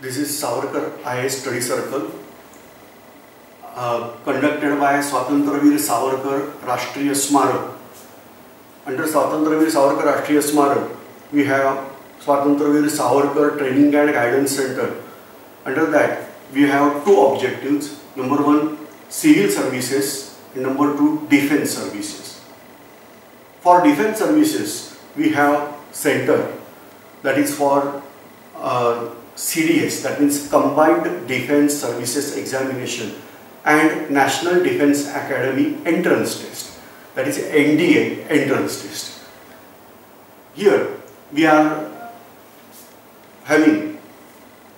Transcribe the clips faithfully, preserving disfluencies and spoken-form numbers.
This is Savarkar I A S Study Circle uh, conducted by Swatantryaveer Savarkar Rashtriya Smarak. Under Swatantryaveer Savarkar Rashtriya Smarak, we have Swatantryaveer Savarkar Training and Guidance Center. Under that, we have two objectives. Number one, civil services, and number two, defense services. For defense services, we have center that is for uh, C D S, that means Combined Defense Services Examination, and National Defense Academy Entrance Test, that is N D A Entrance Test. Here we are having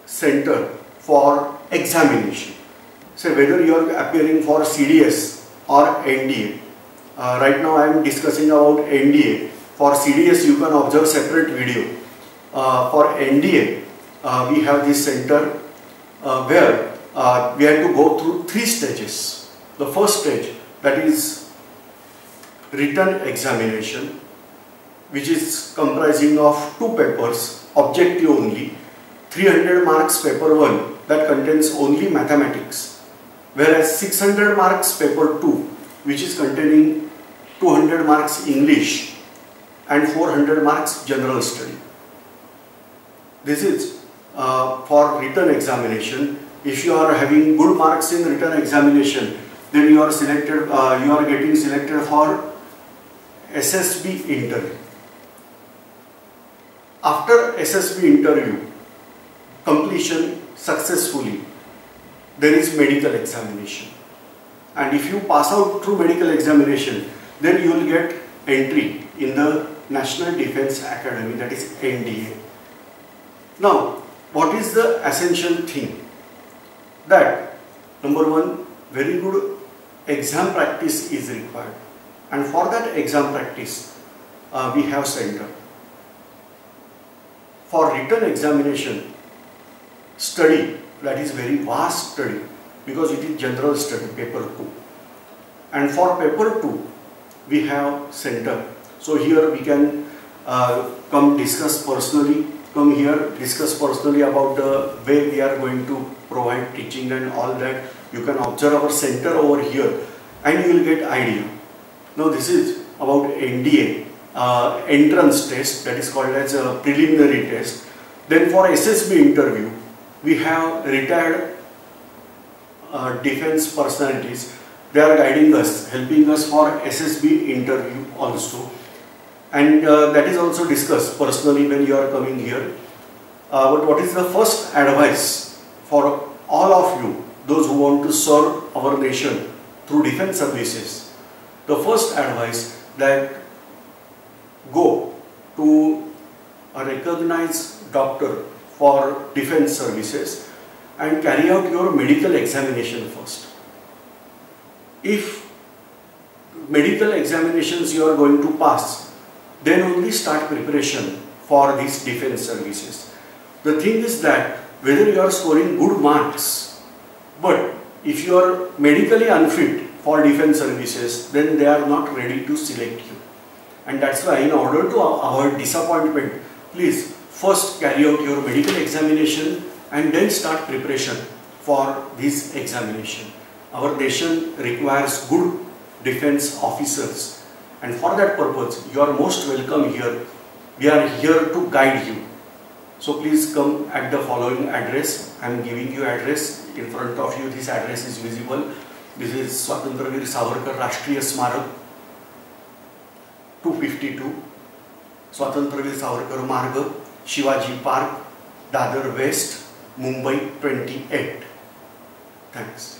center for examination. So whether you are appearing for C D S or N D A, uh, right now I am discussing about N D A. For C D S, you can observe separate video. Uh, for N D A, uh, we have this center uh, where uh, we have to go through three stages. The first stage, that is written examination, which is comprising of two papers, objective only, three hundred marks paper one that contains only mathematics, whereas six hundred marks paper two, which is containing two hundred marks English and four hundred marks general study. This is uh, for written examination. If you are having good marks in written examination, then you are selected. Uh, you are getting selected for S S B interview. After S S B interview completion successfully, there is medical examination, and if you pass out through medical examination, then you will get entry in the National Defense Academy, that is N D A. Now, what is the essential thing? That, number one, very good exam practice is required, and for that exam practice, uh, we have center. For written examination, study, that is very vast study, because it is general study, paper two. And for paper two, we have center. So here we can uh, come discuss personally, come here discuss personally about the way we are going to provide teaching and all that. You can observe our center over here and you will get idea. Now this is about N D A, uh, entrance test, that is called as a preliminary test. Then for S S B interview, we have retired uh, defense personalities. They are guiding us, helping us for S S B interview also. And uh, that is also discussed personally when you are coming here. Uh, but what is the first advice for all of you, those who want to serve our nation through defense services? The first advice, that go to a recognized doctor for defense services and carry out your medical examination first. If medical examinations you are going to pass, then only start preparation for these defense services. The thing is that whether you are scoring good marks, but if you are medically unfit for defense services, then they are not ready to select you. And that's why, in order to avoid disappointment, please first carry out your medical examination and then start preparation for this examination. Our nation requires good defense officers, and for that purpose you are most welcome here. We are here to guide you. So please come at the following address. I am giving you address in front of you. This address is visible. This is Swatantryaveer Savarkar Rashtriya Smarak two fifty-two, Swatantryaveer Savarkar Marg, Shivaji Park, Dadar West, Mumbai twenty-eight. Thanks.